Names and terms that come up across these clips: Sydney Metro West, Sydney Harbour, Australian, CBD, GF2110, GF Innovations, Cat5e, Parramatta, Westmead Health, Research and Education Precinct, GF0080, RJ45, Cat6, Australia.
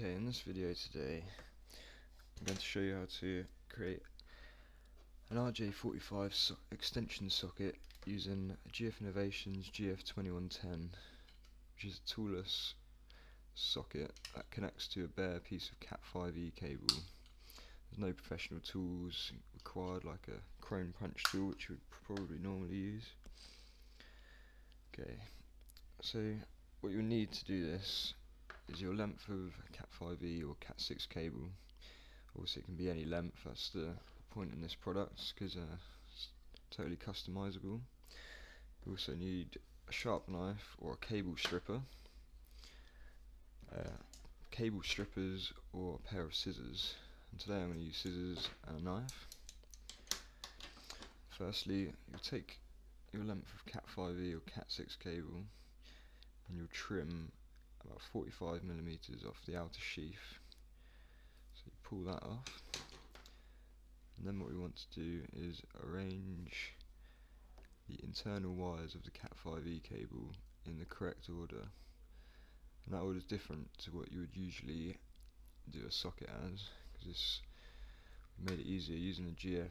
Okay, in this video today, I'm going to show you how to create an RJ45 extension socket using GF Innovations GF2110, which is a toolless socket that connects to a bare piece of Cat5e cable. There's no professional tools required, like a chrome punch tool, which you would probably normally use. Okay, so what you'll need to do this is your length of Cat5e or Cat6 cable. Also, it can be any length. That's the point in this product, because it's totally customizable. You also need a sharp knife or a cable stripper, cable strippers, or a pair of scissors. And today I'm going to use scissors and a knife. Firstly, you'll take your length of Cat5e or Cat6 cable, and you'll trim about 45mm off the outer sheath. So you pull that off, and then what we want to do is arrange the internal wires of the Cat5e cable in the correct order, and that order is different to what you would usually do a socket as, because we made it easier using the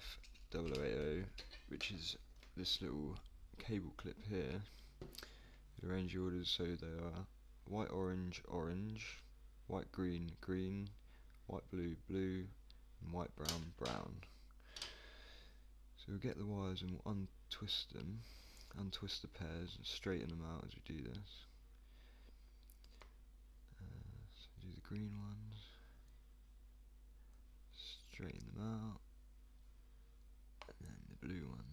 GF0080, which is this little cable clip here. You arrange your orders so they are white orange orange, white green green, white blue blue, and white brown brown. So we'll get the wires and we'll untwist them, untwist the pairs and straighten them out as we do this. So do the green ones, straighten them out, and then the blue ones.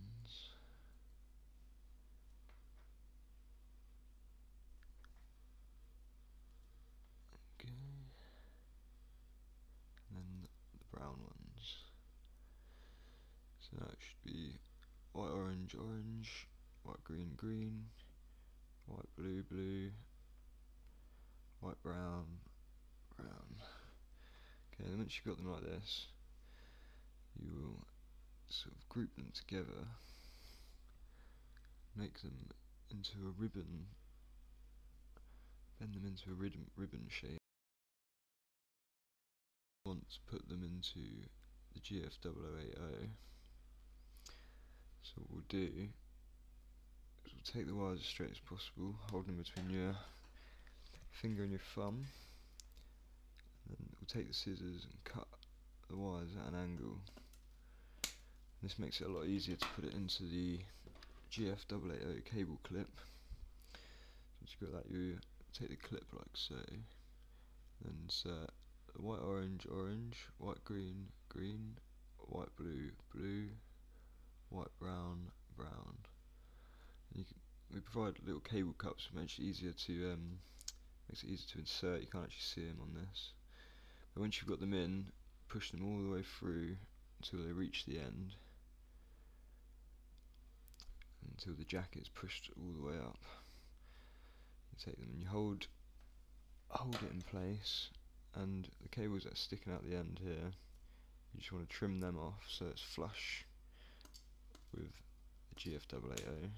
And the brown ones. So now it should be white orange orange, white green green, white blue blue, white brown brown. Okay, then once you've got them like this, you will sort of group them together, make them into a ribbon, bend them into a ribbon shape. Want to put them into the GF0080. So what we'll do is we'll take the wires as straight as possible, hold them between your finger and your thumb, and then we'll take the scissors and cut the wires at an angle. And this makes it a lot easier to put it into the GF0080 cable clip. So once you've got that, you take the clip like so, then insert white orange orange, white green green, white blue blue, white brown brown. And you can, we provide little cable cups, which makes it easier to insert. You can't actually see them on this, but once you've got them in, push them all the way through until they reach the end, until the jacket's pushed all the way up. You take them and you hold it in place. And the cables that are sticking out the end here, you just want to trim them off so it's flush with the GF0080.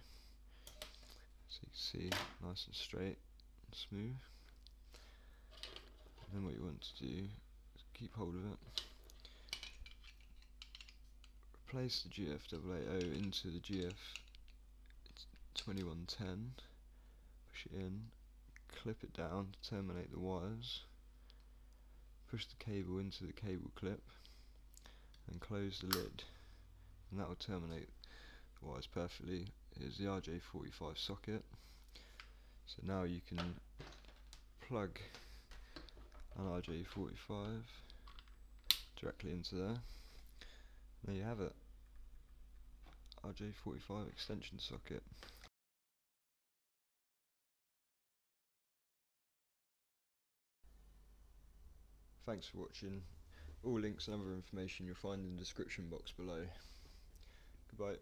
So you can see, nice and straight and smooth. And then what you want to do is keep hold of it, replace the GF0080 into the GF2110, push it in, clip it down to terminate the wires, push the cable into the cable clip and close the lid, and that will terminate the wires perfectly. Here's the RJ45 socket. So now you can plug an RJ45 directly into there, and there you have it, RJ45 extension socket. Thanks for watching. All links and other information you'll find in the description box below. Goodbye.